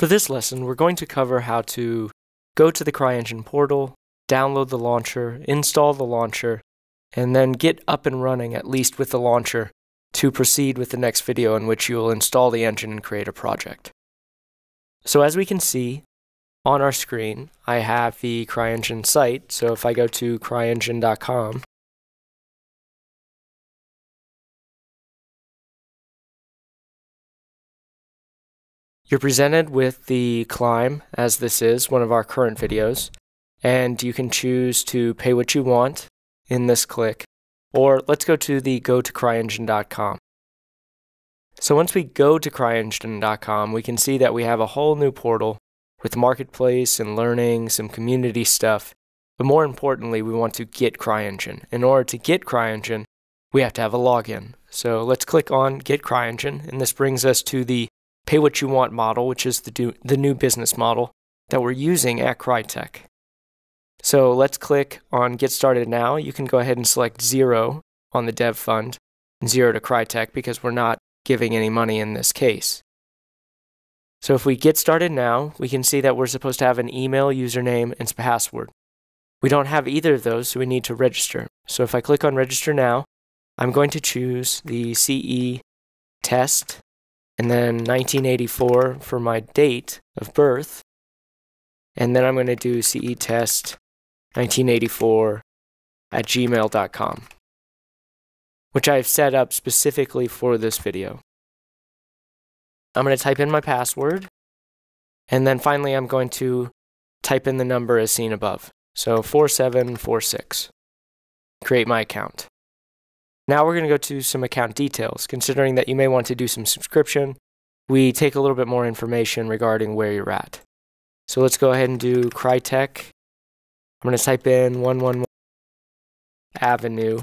For this lesson, we're going to cover how to go to the CryEngine portal, download the launcher, install the launcher, and then get up and running, at least with the launcher, to proceed with the next video in which you will install the engine and create a project. So as we can see on our screen, I have the CryEngine site. So if I go to cryengine.com, you're presented with the climb, as this is one of our current videos, and you can choose to pay what you want in this click, or let's go to the go to CryEngine.com. So once we go to CryEngine.com, we can see that we have a whole new portal with marketplace and learning, some community stuff, but more importantly, we want to get CryEngine. In order to get CryEngine, we have to have a login. So let's click on Get CryEngine, and this brings us to the pay what you want model, which is the new business model that we're using at Crytek. So let's click on Get Started Now. You can go ahead and select zero on the dev fund, zero to Crytek, because we're not giving any money in this case. So if we get started now, we can see that we're supposed to have an email, username, and password. We don't have either of those, so we need to register. So if I click on Register Now, I'm going to choose the CE test, and then 1984 for my date of birth, and then I'm going to do cetest1984@gmail.com, which I've set up specifically for this video. I'm going to type in my password, and then finally I'm going to type in the number as seen above, so 4746. Create my account. Now we're going to go to some account details, considering that you may want to do some subscription. We take a little bit more information regarding where you're at. So let's go ahead and do Crytek. I'm going to type in 111 Avenue,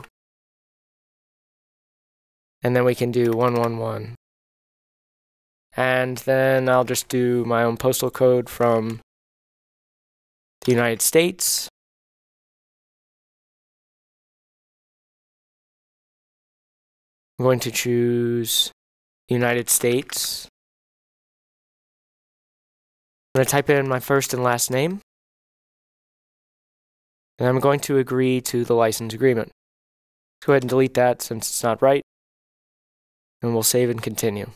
and then we can do 111. And then I'll just do my own postal code from the United States. I'm going to choose United States. I'm going to type in my first and last name, and I'm going to agree to the license agreement. Let's go ahead and delete that since it's not right, and we'll save and continue.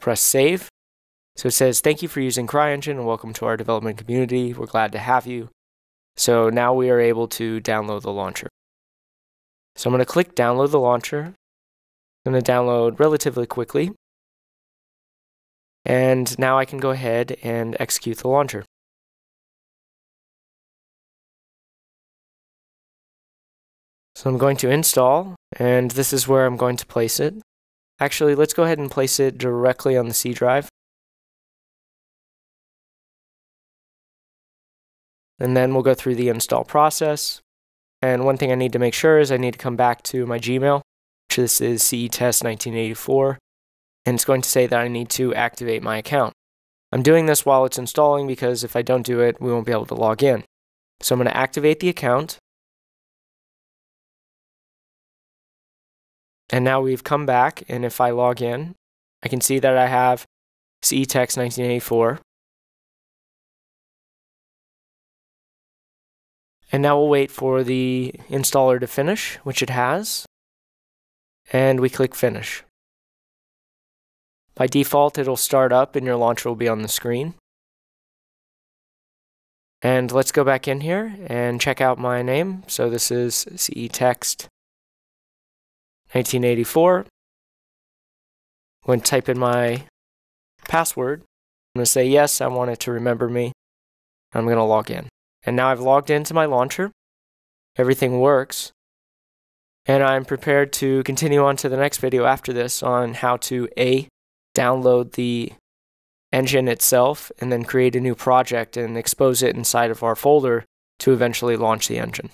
Press save. So it says, "Thank you for using CryEngine and welcome to our development community. We're glad to have you." So now we are able to download the launcher. So I'm going to click download the launcher. I'm going to download relatively quickly, and now I can go ahead and execute the launcher. So I'm going to install, and this is where I'm going to place it. Actually, let's go ahead and place it directly on the C drive, and then we'll go through the install process. And one thing I need to make sure is I need to come back to my Gmail. This is CETest1984, and it's going to say that I need to activate my account. I'm doing this while it's installing because if I don't do it, we won't be able to log in. So I'm going to activate the account, and now we've come back, and if I log in, I can see that I have CETest1984. And now we'll wait for the installer to finish, which it has. And we click Finish. By default, it'll start up and your launcher will be on the screen. And let's go back in here and check out my name. So this is CETest1984. I'm going to type in my password. I'm going to say yes, I want it to remember me. I'm going to log in. And now I've logged into my launcher. Everything works. And I'm prepared to continue on to the next video after this on how to A, download the engine itself, and then create a new project and expose it inside of our folder to eventually launch the engine.